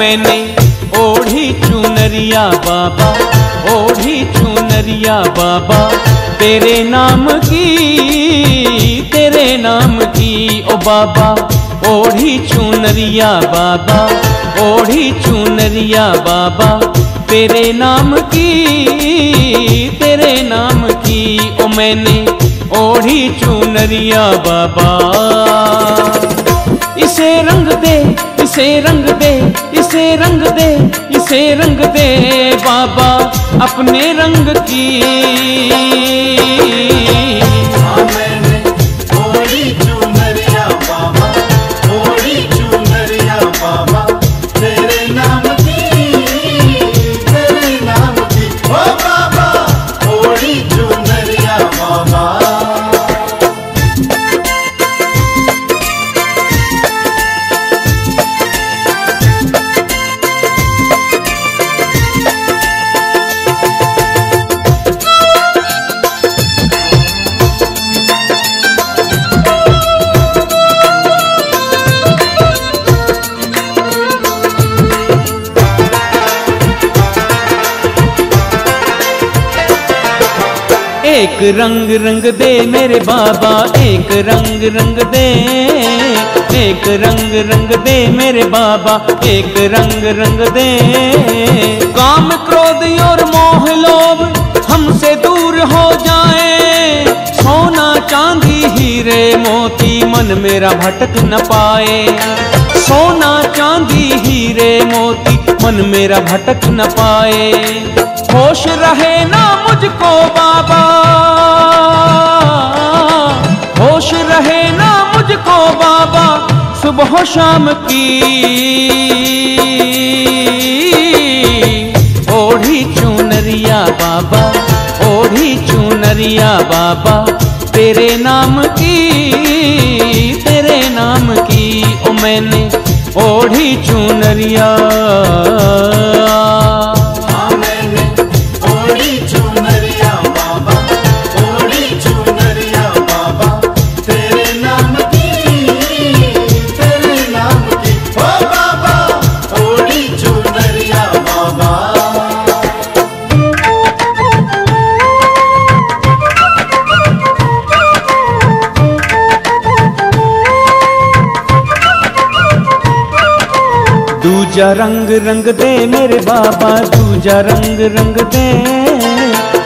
मैंने ओढ़ी चुनरिया बाबा, ओढ़ी चुनरिया बाबा तेरे नाम की, तेरे नाम की। ओ बाबा ओढ़ी चुनरिया बाबा, ओढ़ी चुनरिया बाबा तेरे नाम की, तेरे नाम की। ओ मैंने ओढ़ी चुनरिया बाबा। इसे रंग दे, इसे रंग दे, इसे रंग दे, इसे रंग दे बाबा अपने रंग की। मैंने ओढ़ी चुनरिया बाबा, ओढ़ी चुनरिया बाबा तेरे नाम की, तेरे नाम की। ओ बाबा ओढ़ी चुनरिया बाबा। एक रंग रंग दे मेरे बाबा, एक रंग रंग दे, एक रंग रंग दे मेरे बाबा, एक रंग रंग दे। काम क्रोध और मोह लोभ हमसे दूर हो जाए, सोना चांदी हीरे मोती मन मेरा भटक न पाए, सोना चांदी हीरे मोती मन मेरा भटक न पाए। होश रहे ना मुझको बाबा, होश रहे ना मुझको बाबा सुबह शाम की। ओढ़ी चुनरिया बाबा, ओढ़ी चुनरिया बाबा तेरे नाम की, तेरे नाम की। ओ मैंने ओढ़ी चुनरिया। दूजा रंग रंग दे मेरे बाबा, दूजा रंग रंग दे,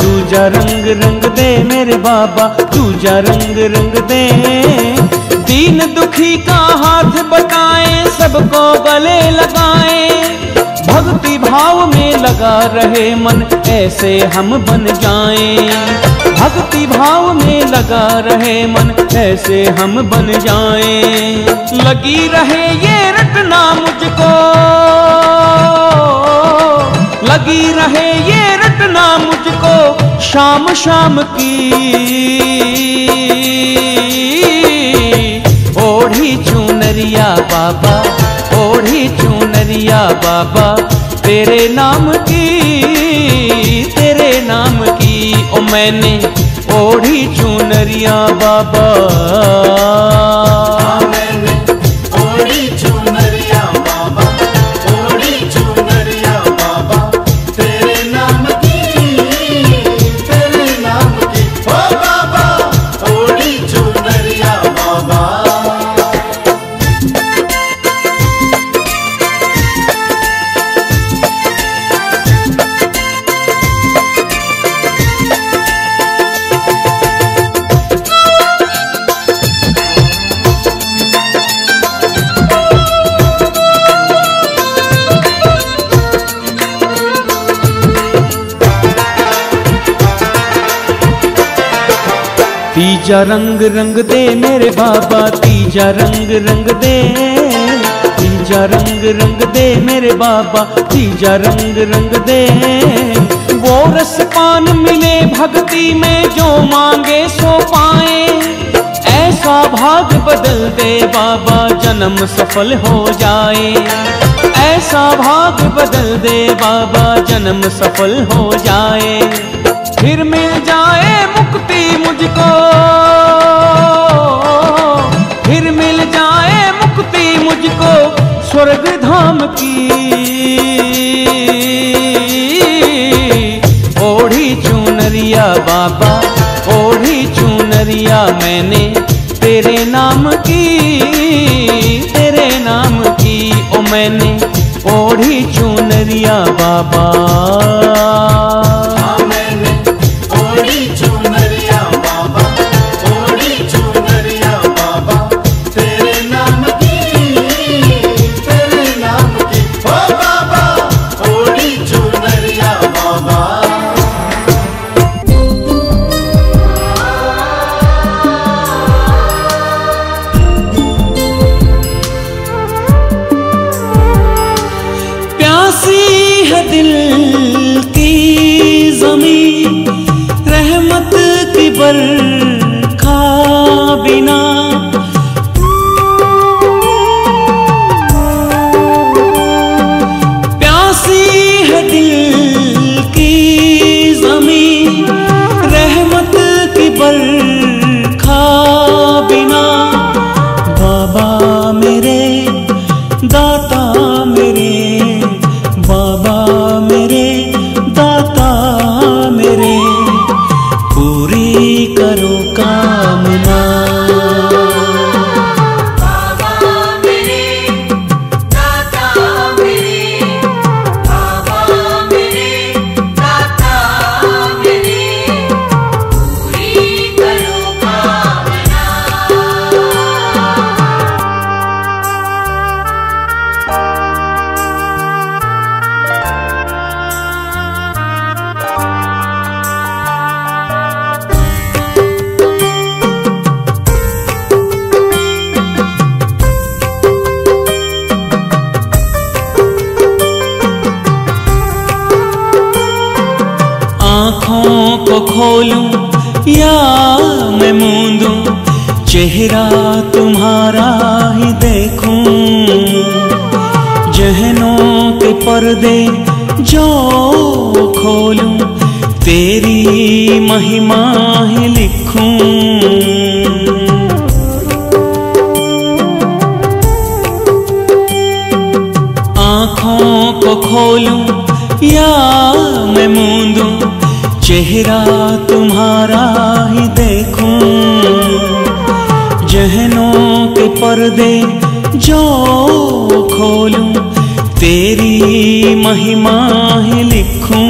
दूजा रंग रंग दे मेरे बाबा, दूजा रंग रंग दे। दीन दुखी का हाथ बटाए सबको गले लगाए, भक्ति भाव में लगा रहे मन ऐसे हम बन जाएं, भक्ति भाव में लगा रहे मन ऐसे हम बन जाएं। लगी रहे ये रटना मुझको, लगी रहे ये रटना मुझको शाम शाम की। ओढ़ी चुनरिया बाबा, ओढ़ी चुनरिया बाबा तेरे नाम की, तेरे नाम की। ओ मैंने ओढ़ी चुनरिया बाबा। मैंने ओढ़ी चुनरिया बाबा, ओढ़ी चुनरिया बाबा तेरे नाम की, तेरे नाम की। ओ बाबा ओढ़ी चुनरिया बाबा। तीजा रंग रंग दे मेरे बाबा, तीजा रंग रंग दे, तीजा रंग रंग दे मेरे बाबा, तीजा रंग रंग दे। वो रस पान मिले भक्ति में जो मांगे सो पाए, ऐसा भाग बदल दे बाबा जन्म सफल हो जाए, ऐसा भाग बदल दे बाबा जन्म सफल हो जाए। फिर मिल जाए मुक्ति मुझको, फिर मिल जाए मुक्ति मुझको स्वर्ग धाम की। बा ओढ़ी चुनरिया मैंने तेरे नाम की, तेरे नाम की ओ मैंने ओढ़ी चुनरिया बाबा। चेहरा तुम्हारा ही देखूं, जहनों के पर्दे जो खोलूं, तेरी महिमा ही लिखूं। आँखों को खोलूं या मैं मूंदूं, चेहरा तुम्हारा ही देखूं, जहनों के पर्दे जो खोलूं, तेरी महिमा ही लिखूं।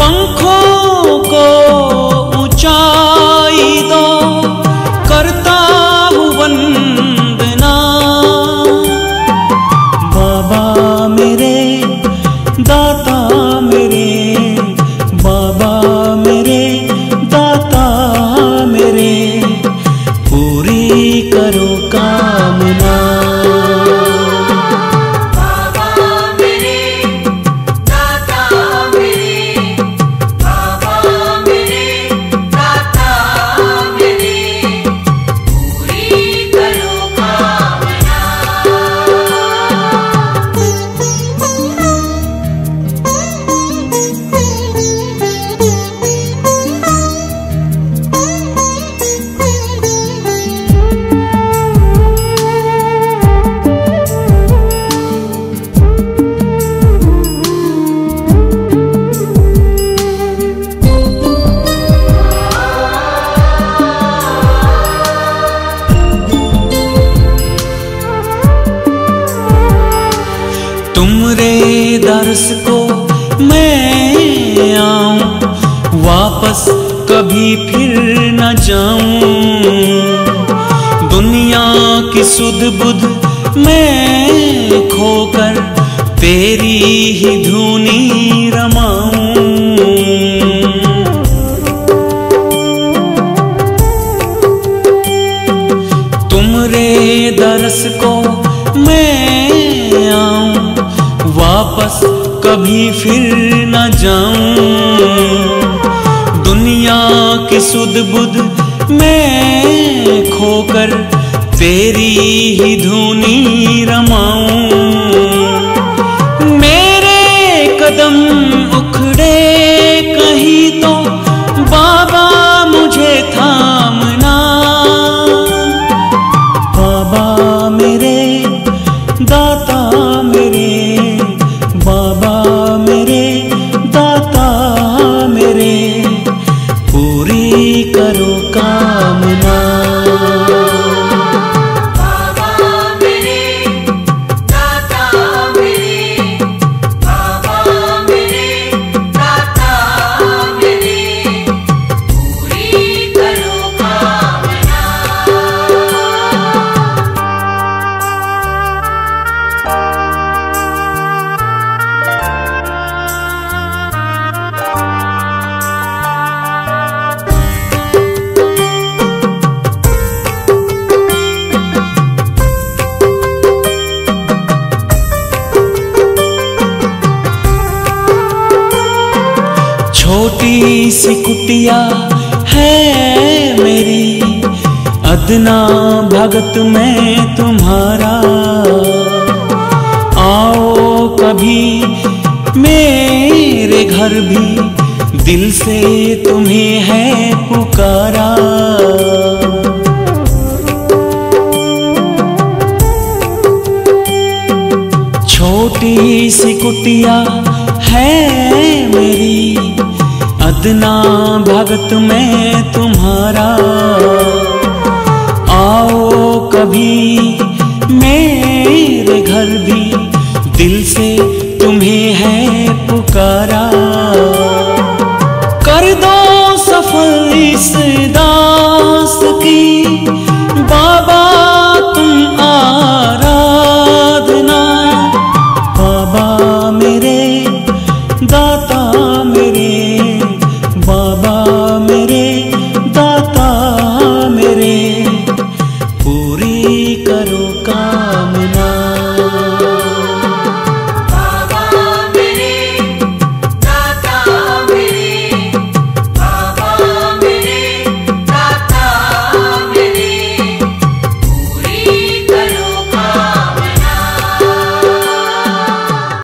पंखों को ऊंचाई दो, करता हूँ वंदना बाबा मेरे, दाता मेरे, बाबा मेरे, दाता मेरे, पूरी करो कामना। कभी फिर न जाऊं दुनिया की सुध बुध मैं खोकर, तेरी ही धुनी रमाऊं। तुमरे दरस को मैं आऊं वापस, कभी फिर न जाऊं दुनिया की सुध बुध मैं खोकर, तेरी ही धुनी रमाऊं। मेरे कदम उखड़े कहीं तो बाबा मुझे थामना, बाबा मेरे, दाता मेरे, बाबा मेरे, दाता मेरे, छोटी सी कुटिया है मेरी, अदना भगत में तुम्हारा। आओ कभी मेरे घर भी, दिल से तुम्हें है पुकारा। छोटी सी कुटिया है मेरी, अदना भगत में तुम्हारा। आओ कभी मेरे घर भी, दिल से तुम्हें है पुकारा।